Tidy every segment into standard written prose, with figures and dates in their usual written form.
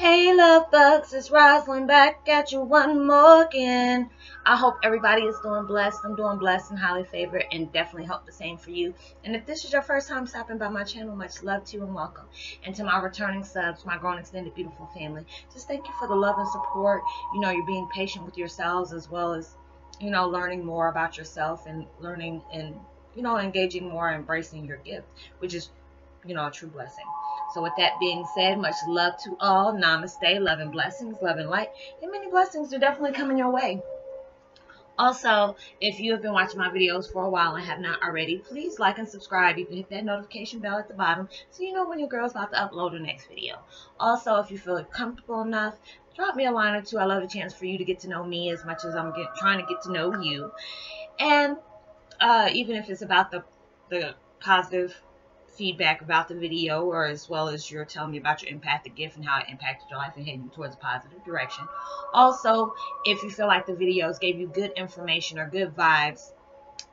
Hey love bugs, it's Roslynn back at you one more again. I hope everybody is doing blessed. I'm doing blessed and highly favored, and definitely hope the same for you. And if this is your first time stopping by my channel, much love to you and welcome. And to my returning subs, my grown extended beautiful family, just thank you for the love and support. You know, you're being patient with yourselves as well as, you know, learning more about yourself and learning and, you know, engaging more and embracing your gift, which is, you know, a true blessing. So with that being said, much love to all. Namaste, love and blessings, love and light. And many blessings are definitely coming your way. Also, if you have been watching my videos for a while and have not already, please like and subscribe. You can hit that notification bell at the bottom so you know when your girl's about to upload her next video. Also, if you feel comfortable enough, drop me a line or two. I love the chance for you to get to know me as much as I'm trying to get to know you. And even if it's about the positive feedback about the video, or as well as you're telling me about your empathic gift and how it impacted your life and heading towards a positive direction. Also, if you feel like the videos gave you good information or good vibes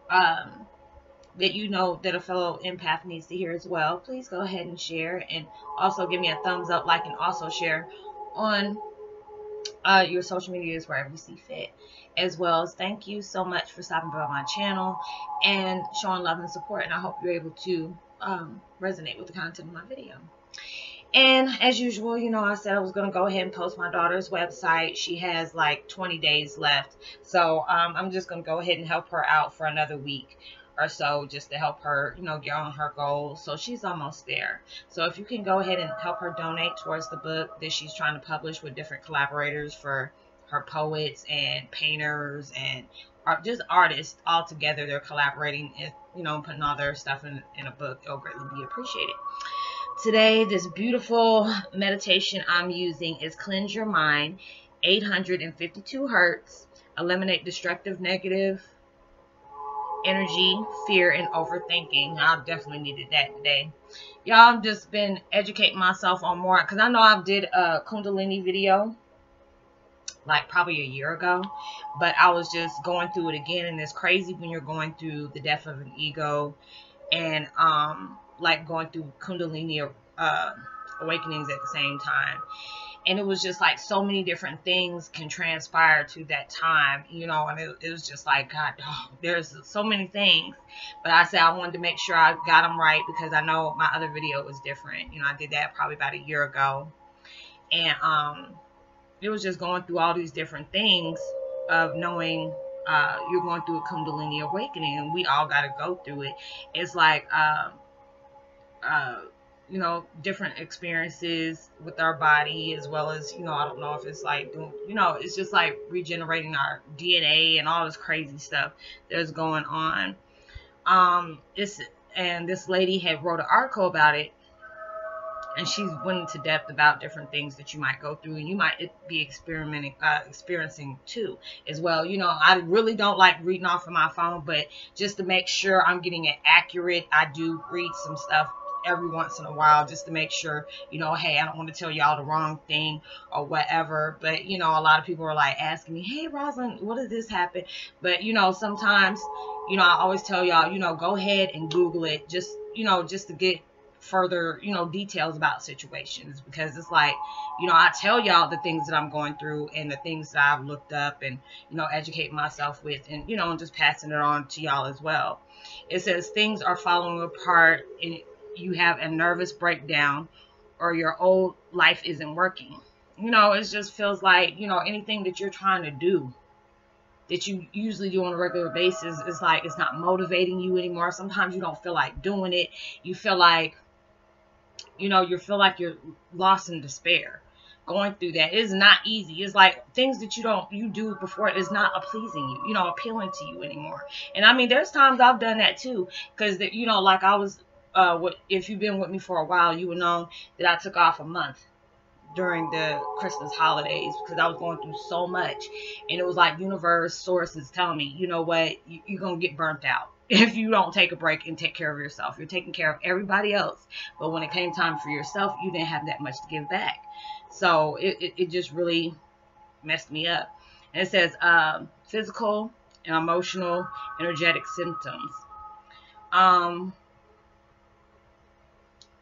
that you know that a fellow empath needs to hear as well, please go ahead and share, and also give me a thumbs up, like, and also share on your social medias wherever you see fit. As well as thank you so much for stopping by my channel and showing love and support, and I hope you're able to resonate with the content of my video. And as usual, you know, I said I was gonna go ahead and post my daughter's website. She has like 20 days left, so I'm just gonna go ahead and help her out for another week or so, just to help her, you know, get on her goals. So she's almost there. So if you can go ahead and help her donate towards the book that she's trying to publish with different collaborators for her poets and painters and just artists all together. They're collaborating, you know, putting all their stuff in a book. It'll greatly be appreciated. Today, this beautiful meditation I'm using is Cleanse Your Mind, 852 Hertz, Eliminate Destructive, Negative Energy, Fear, and Overthinking. I've definitely needed that today. Y'all, I've just been educating myself on more, because I know I did a Kundalini video like probably a year ago, but I was just going through it again, and it's crazy when you're going through the death of an ego and like going through Kundalini awakenings at the same time. And it was just like so many different things can transpire to that time, you know, and it was just like, God, oh, there's so many things. But I said I wanted to make sure I got them right, because I know my other video was different. You know, I did that probably about a year ago, and it was just going through all these different things of knowing you're going through a Kundalini awakening, and we all got to go through it. It's like, you know, different experiences with our body, as well as, you know, I don't know if it's like, you know, it's just like regenerating our DNA and all this crazy stuff that's going on. And this lady had wrote an article about it, and she's went into depth about different things that you might go through, and you might be experiencing too as well. You know, I really don't like reading off of my phone, but just to make sure I'm getting it accurate, I do read some stuff every once in a while, just to make sure, you know, hey, I don't want to tell y'all the wrong thing or whatever. But, you know, a lot of people are like asking me, hey, Roslynn, what did this happen? But, you know, sometimes, you know, I always tell y'all, you know, go ahead and Google it, just, you know, just to get further, you know, details about situations, because it's like, you know, I tell y'all the things that I'm going through and the things that I've looked up and, you know, educate myself with, and, you know, and just passing it on to y'all as well. It says things are falling apart and you have a nervous breakdown, or your old life isn't working. You know, it just feels like, you know, anything that you're trying to do that you usually do on a regular basis is like, it's not motivating you anymore. Sometimes you don't feel like doing it. You feel like, you know, you feel like you're lost in despair going through that. It is not easy. It's like things that you do before is not pleasing you, you know, appealing to you anymore. And I mean, there's times I've done that too, because, you know, like I was, if you've been with me for a while, you would know that I took off a month during the Christmas holidays, because I was going through so much, and it was like universe, sources telling me, you know what, you're going to get burnt out if you don't take a break and take care of yourself. You're taking care of everybody else, but when it came time for yourself, you didn't have that much to give back. So it just really messed me up. And it says physical and emotional energetic symptoms.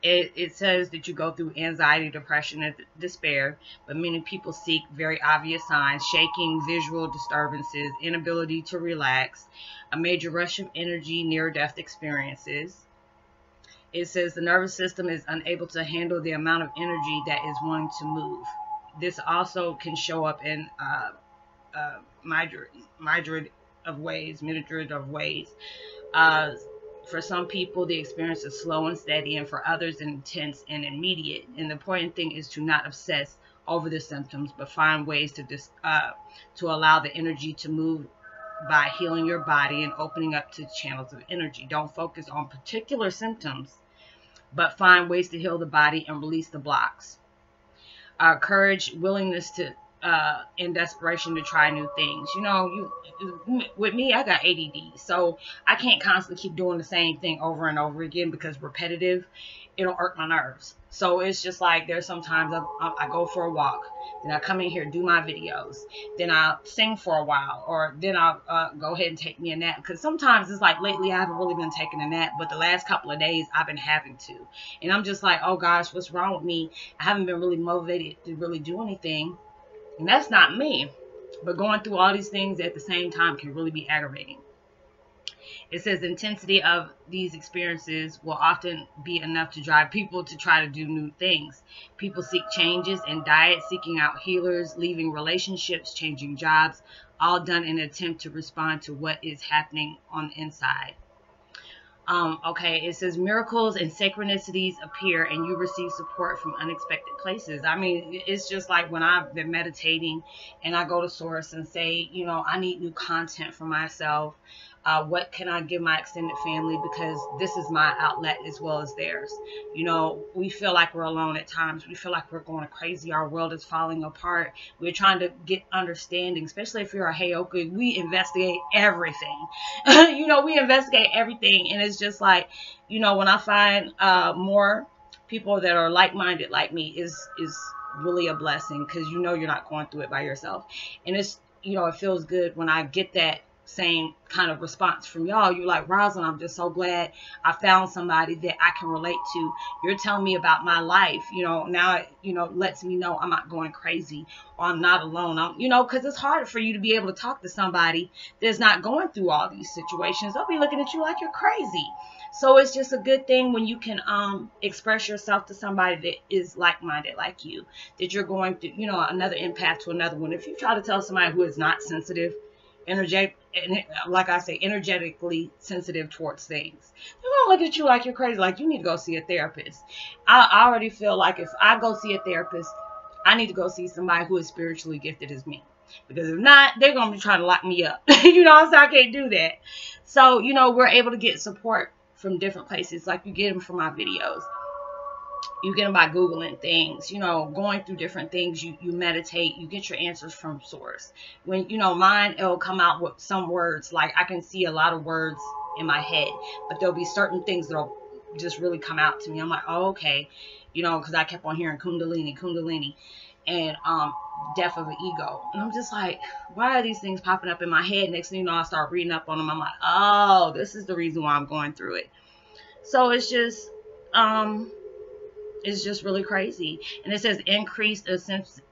It says that you go through anxiety, depression, and despair, but many people seek very obvious signs: shaking, visual disturbances, inability to relax, a major rush of energy, near-death experiences. It says the nervous system is unable to handle the amount of energy that is wanting to move. This also can show up in myriad of ways. For some people, the experience is slow and steady, and for others, intense and immediate. And the important thing is to not obsess over the symptoms, but find ways to allow the energy to move by healing your body and opening up to channels of energy. Don't focus on particular symptoms, but find ways to heal the body and release the blocks. Courage, willingness to in desperation to try new things. You know, with me, I got ADD, so I can't constantly keep doing the same thing over and over again, because repetitive, it'll irk my nerves. So it's just like, there's sometimes I go for a walk, then I come in here, do my videos, then I'll sing for a while, or then I'll go ahead and take me a nap, because sometimes it's like, lately I haven't really been taking a nap, but the last couple of days I've been having to, and I'm just like, oh gosh, what's wrong with me? I haven't been really motivated to really do anything. And that's not me, but going through all these things at the same time can really be aggravating. It says intensity of these experiences will often be enough to drive people to try to do new things. People seek changes in diet, seeking out healers, leaving relationships, changing jobs, all done in an attempt to respond to what is happening on the inside. Okay, it says miracles and synchronicities appear, and you receive support from unexpected places. I mean, it's just like when I've been meditating and I go to source and say, you know, I need new content for myself. What can I give my extended family? Because this is my outlet as well as theirs. You know, we feel like we're alone at times. We feel like we're going crazy. Our world is falling apart. We're trying to get understanding, especially if you're a Heyoka. We investigate everything. You know, we investigate everything. And it's just like, you know, when I find more people that are like-minded like me is really a blessing, because you know you're not going through it by yourself. And it's, you know, it feels good when I get that same kind of response from y'all. You're like, Roslynn, I'm just so glad I found somebody that I can relate to. You're telling me about my life, you know, now it, you know, lets me know I'm not going crazy, or I'm not alone. I'm, you know, because it's hard for you to be able to talk to somebody that's not going through all these situations. They'll be looking at you like you're crazy. So it's just a good thing when you can express yourself to somebody that is like-minded like you, that you're going through, you know, another empath to another one. If you try to tell somebody who is not sensitive, energetic, and like I say, energetically sensitive towards things, they're gonna look at you like you're crazy, like you need to go see a therapist. I already feel like if I go see a therapist, I need to go see somebody who is spiritually gifted as me, because if not, they're gonna be trying to lock me up. You know, so I can't do that. So, you know, we're able to get support from different places. Like, you get them from my videos, you get them by Googling things, you know, going through different things. You meditate, you get your answers from source. When, you know, mine, it'll come out with some words. Like, I can see a lot of words in my head, but there'll be certain things that'll just really come out to me. I'm like, oh, okay. You know, because I kept on hearing Kundalini, and death of an ego. And I'm just like, why are these things popping up in my head? Next thing you know, I start reading up on them. I'm like, oh, this is the reason why I'm going through it. So it's just really crazy. And it says increased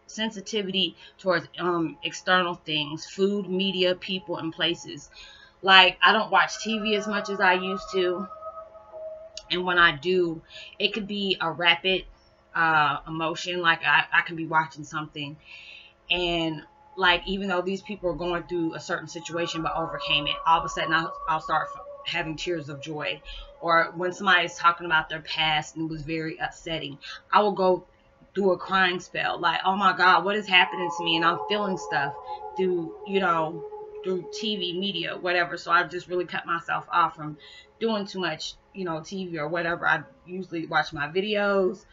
sensitivity towards external things, food, media, people, and places. Like, I don't watch TV as much as I used to, and when I do, it could be a rapid emotion. Like, I can be watching something, and like, even though these people are going through a certain situation but overcame it, all of a sudden I'll start having tears of joy. Or when somebody's talking about their past and it was very upsetting, I will go through a crying spell. Like, oh my God, what is happening to me? And I'm feeling stuff through, you know, through TV, media, whatever. So I've just really cut myself off from doing too much, you know, TV or whatever. I usually watch my videos,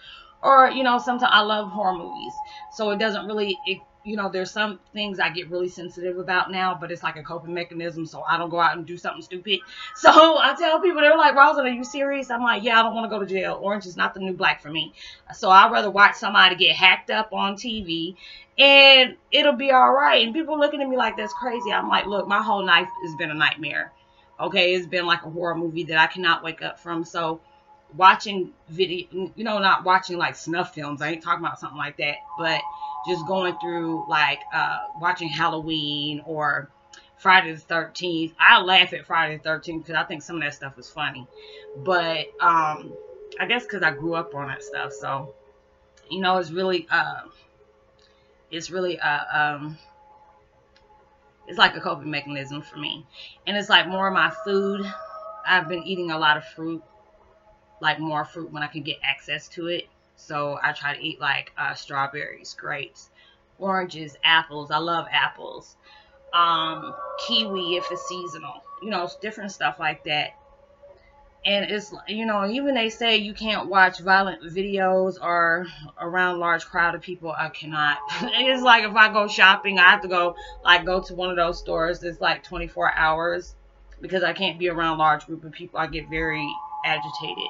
or, you know, sometimes I love horror movies. So it doesn't really, you know, there's some things I get really sensitive about now, but it's like a coping mechanism, so I don't go out and do something stupid. So I tell people, they're like, Roslynn, are you serious? I'm like, yeah, I don't want to go to jail. Orange is not the new black for me. So I'd rather watch somebody get hacked up on TV, and it'll be all right. And people looking at me like, that's crazy. I'm like, look, my whole life has been a nightmare. Okay, it's been like a horror movie that I cannot wake up from. So watching video, you know, not watching like snuff films. I ain't talking about something like that, but just going through like watching Halloween or Friday the 13th. I laugh at Friday the 13th because I think some of that stuff is funny, but I guess because I grew up on that stuff, so you know, it's like a coping mechanism for me. And it's like more of my food. I've been eating a lot of fruit, like more fruit when I can get access to it. So I try to eat like strawberries, grapes, oranges, apples. I love apples. Kiwi if it's seasonal, you know, different stuff like that. And it's, you know, even they say you can't watch violent videos or around large crowd of people. I cannot. It's like if I go shopping, I have to go to one of those stores that's like 24 hours because I can't be around large group of people. I get very agitated.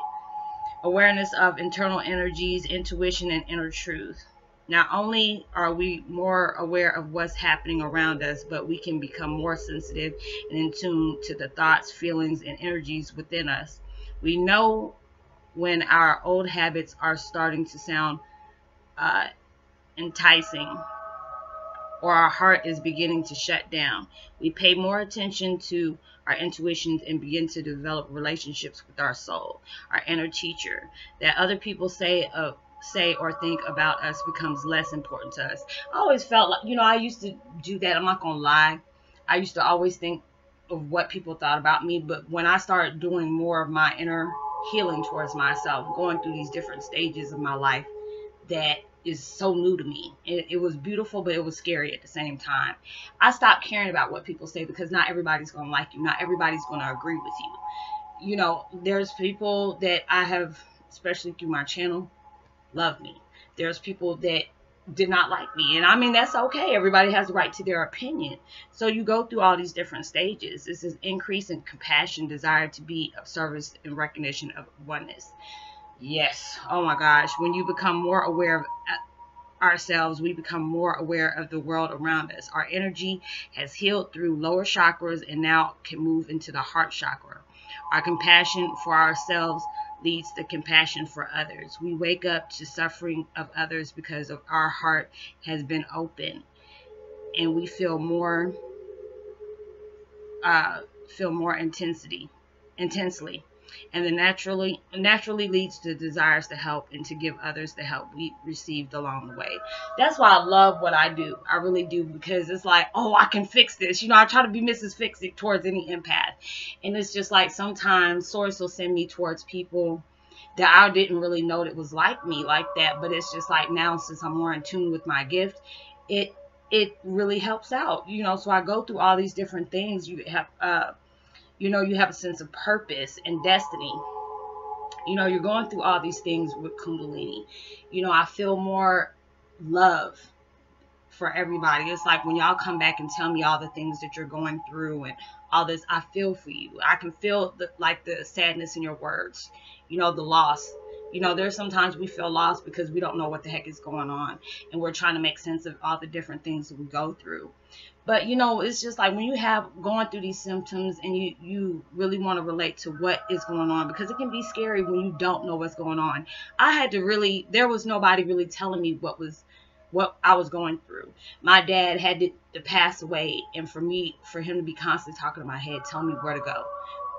Awareness of internal energies, intuition, and inner truth. Not only are we more aware of what's happening around us, but we can become more sensitive and in tune to the thoughts, feelings, and energies within us. We know when our old habits are starting to sound enticing, or our heart is beginning to shut down. We pay more attention to our intuitions and begin to develop relationships with our soul, our inner teacher. That other people say or think about us becomes less important to us. I always felt like, you know, I used to do that. I'm not gonna lie, I used to always think of what people thought about me. But when I started doing more of my inner healing towards myself, going through these different stages of my life that is so new to me, it was beautiful, but it was scary at the same time. I stopped caring about what people say because not everybody's gonna like you, not everybody's gonna agree with you. You know, there's people that I have, especially through my channel, love me. There's people that did not like me, and I mean, that's okay. Everybody has the right to their opinion. So you go through all these different stages. This is increase in compassion, desire to be of service, and recognition of oneness. Yes, oh my gosh, when you become more aware of ourselves, we become more aware of the world around us. Our energy has healed through lower chakras and now can move into the heart chakra. Our compassion for ourselves leads to compassion for others. We wake up to suffering of others because of our heart has been open, and we feel more intensely, and then naturally leads to desires to help and to give others the help we received along the way. That's why I love what I do. I really do, because it's like, oh, I can fix this. You know, I try to be Mrs. Fix It towards any empath. And it's just like sometimes source will send me towards people that I didn't really know that was like me like that. But it's just like now, since I'm more in tune with my gift, it really helps out, you know. So I go through all these different things. You have you know, you have a sense of purpose and destiny. You know, you're going through all these things with Kundalini. You know, I feel more love for everybody. It's like when y'all come back and tell me all the things that you're going through and all this, I feel for you. I can feel the sadness in your words, you know, the loss. You know, there's sometimes we feel lost because we don't know what the heck is going on, and we're trying to make sense of all the different things that we go through. But, you know, it's just like when you have going through these symptoms and you really want to relate to what is going on, because it can be scary when you don't know what's going on. I had to really, there was nobody really telling me what I was going through. My dad had to pass away, and for him to be constantly talking in my head, telling me where to go,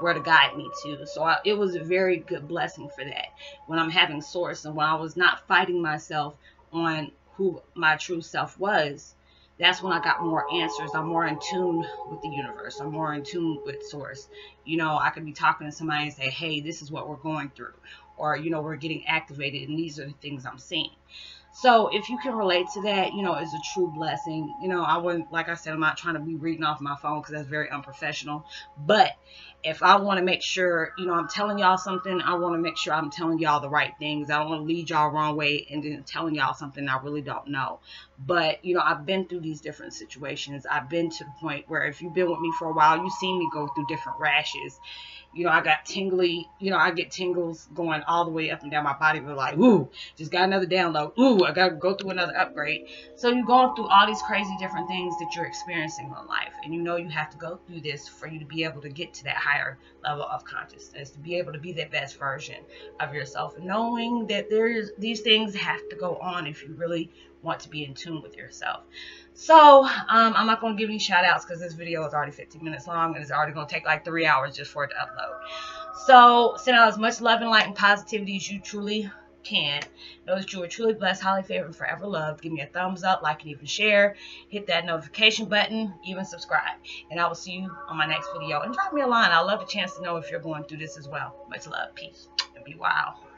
where to guide me to. So it was a very good blessing for that, when I'm having source and when I was not fighting myself on who my true self was. That's when I got more answers. I'm more in tune with the universe. I'm more in tune with source. You know, I could be talking to somebody and say, hey, this is what we're going through, or, you know, we're getting activated and these are the things I'm seeing. So if you can relate to that, you know, it's a true blessing. You know, I wouldn't, like I said, I'm not trying to be reading off my phone because that's very unprofessional. But if I want to make sure, you know, I'm telling y'all something, I want to make sure I'm telling y'all the right things. I don't want to lead y'all wrong way and then telling y'all something I really don't know. But, you know, I've been through these different situations. I've been to the point where if you've been with me for a while, you've seen me go through different rashes. You know, I got tingly, you know, I get tingles going all the way up and down my body. We're like, ooh, just got another download. Ooh, through. I got to go through another upgrade. So you're going through all these crazy different things that you're experiencing in life. And you know you have to go through this for you to be able to get to that higher level of consciousness, to be able to be that best version of yourself. Knowing that these things have to go on if you really want to be in tune with yourself. So I'm not going to give any shout outs because this video is already 15 minutes long and it's already going to take like 3 hours just for it to upload. So send out as much love and light and positivity as you truly can. Know that you are truly blessed, highly favored, and forever loved. Give me a thumbs up, like, and even share. Hit that notification button, even subscribe. And I will see you on my next video. And drop me a line. I'd love a chance to know if you're going through this as well. Much love, peace, and be wild.